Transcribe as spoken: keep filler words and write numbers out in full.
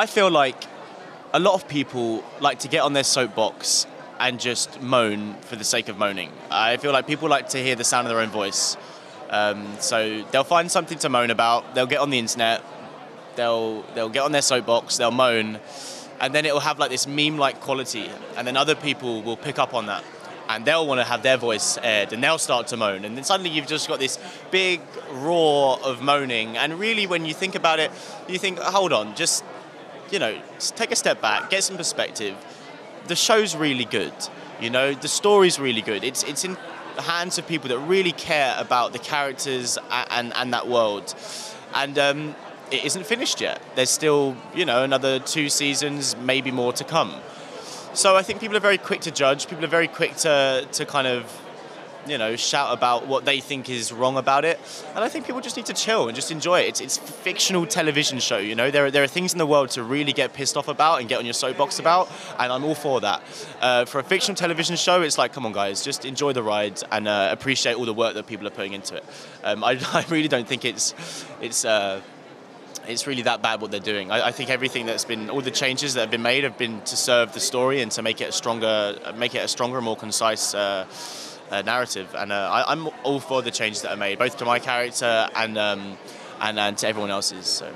I feel like a lot of people like to get on their soapbox and just moan for the sake of moaning. I feel like people like to hear the sound of their own voice. Um, so they'll find something to moan about, they'll get on the internet, they'll they'll get on their soapbox, they'll moan, and then it'll have like this meme-like quality, and then other people will pick up on that, and they'll want to have their voice aired, and they'll start to moan, and then suddenly you've just got this big roar of moaning, and really when you think about it, you think, hold on, just, you know, just take a step back, get some perspective. The show's really good, you know, the story's really good. It's, it's in the hands of people that really care about the characters and, and, and that world. And um, it isn't finished yet. There's still, you know, another two seasons, maybe more to come. So I think people are very quick to judge. People are very quick to, to kind of, you know, shout about what they think is wrong about it. And I think people just need to chill and just enjoy it. It's, it's a fictional television show, you know. There are, there are things in the world to really get pissed off about and get on your soapbox about, and I'm all for that. Uh, for a fictional television show, it's like, come on, guys, just enjoy the ride and uh, appreciate all the work that people are putting into it. Um, I, I really don't think it's... it's uh, it's really that bad what they're doing. I, I think everything that's been, all the changes that have been made have been to serve the story and to make it a stronger, make it a stronger, more concise uh, uh, narrative. And uh, I, I'm all for the changes that are made, both to my character and um, and, and to everyone else's. So.